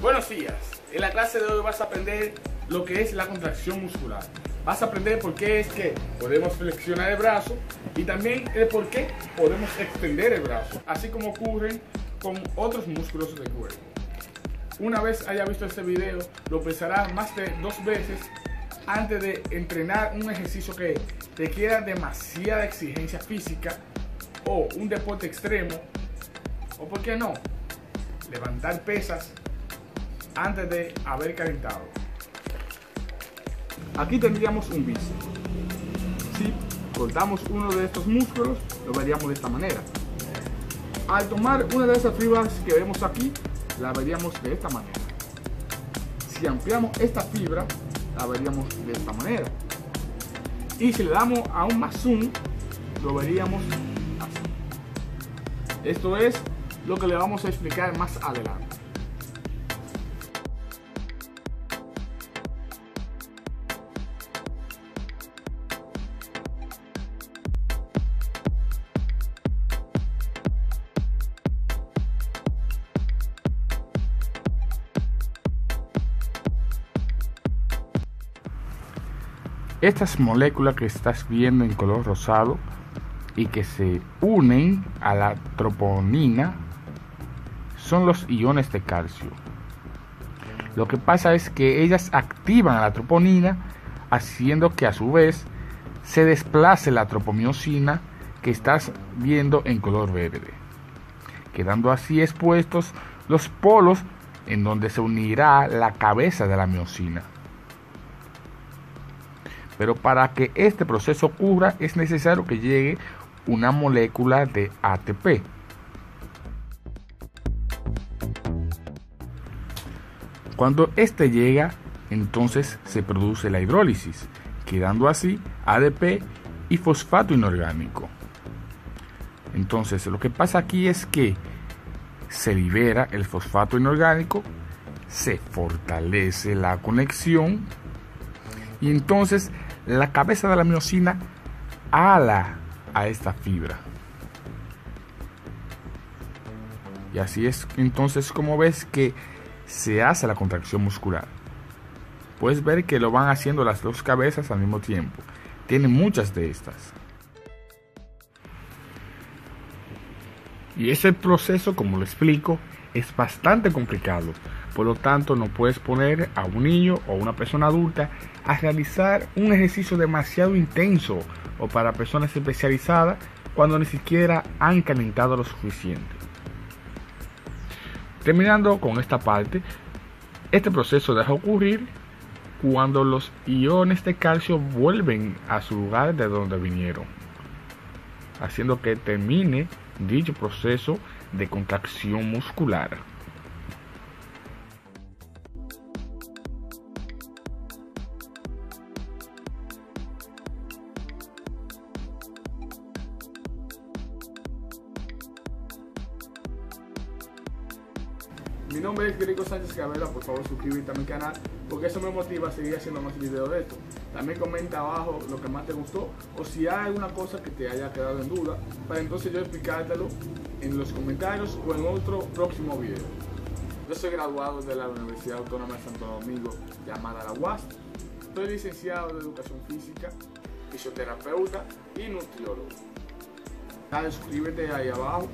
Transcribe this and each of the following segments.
Buenos días, en la clase de hoy vas a aprender lo que es la contracción muscular. Vas a aprender por qué es que podemos flexionar el brazo y también el por qué podemos extender el brazo, así como ocurre con otros músculos del cuerpo. Una vez haya visto este video, lo pensarás más de 2 veces antes de entrenar un ejercicio que requiera demasiada exigencia física o un deporte extremo, o por qué no, levantar pesas antes de haber calentado. Aquí tendríamos un bíceps. Si cortamos uno de estos músculos, lo veríamos de esta manera. Al tomar una de esas fibras que vemos aquí, la veríamos de esta manera. Si ampliamos esta fibra, la veríamos de esta manera. Y si le damos aún más zoom, lo veríamos así. Esto es lo que le vamos a explicar más adelante. Estas moléculas que estás viendo en color rosado y que se unen a la troponina son los iones de calcio. Lo que pasa es que ellas activan a la troponina, haciendo que a su vez se desplace la tropomiosina que estás viendo en color verde, quedando así expuestos los polos en donde se unirá la cabeza de la miosina. Pero para que este proceso ocurra es necesario que llegue una molécula de ATP. Cuando este llega, entonces se produce la hidrólisis, quedando así ADP y fosfato inorgánico. Entonces lo que pasa aquí es que se libera el fosfato inorgánico, se fortalece la conexión y entonces la cabeza de la miosina ala a esta fibra. Y así es entonces como ves que se hace la contracción muscular. Puedes ver que lo van haciendo las dos cabezas al mismo tiempo. Tienen muchas de estas. Y ese proceso, como lo explico, es bastante complicado. Por lo tanto, no puedes poner a un niño o una persona adulta a realizar un ejercicio demasiado intenso o para personas especializadas cuando ni siquiera han calentado lo suficiente. Terminando con esta parte, este proceso deja ocurrir cuando los iones de calcio vuelven a su lugar de donde vinieron, haciendo que termine dicho proceso de contracción muscular. Mi nombre es Greico Sánchez Cabrera, por favor suscríbete a mi canal porque eso me motiva a seguir haciendo más videos de esto. También comenta abajo lo que más te gustó o si hay alguna cosa que te haya quedado en duda para entonces yo explicártelo en los comentarios o en otro próximo video. Yo soy graduado de la Universidad Autónoma de Santo Domingo, llamada la UAS. Soy licenciado de Educación Física, fisioterapeuta y nutriólogo. Suscríbete ahí abajo,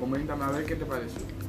coméntame a ver qué te pareció.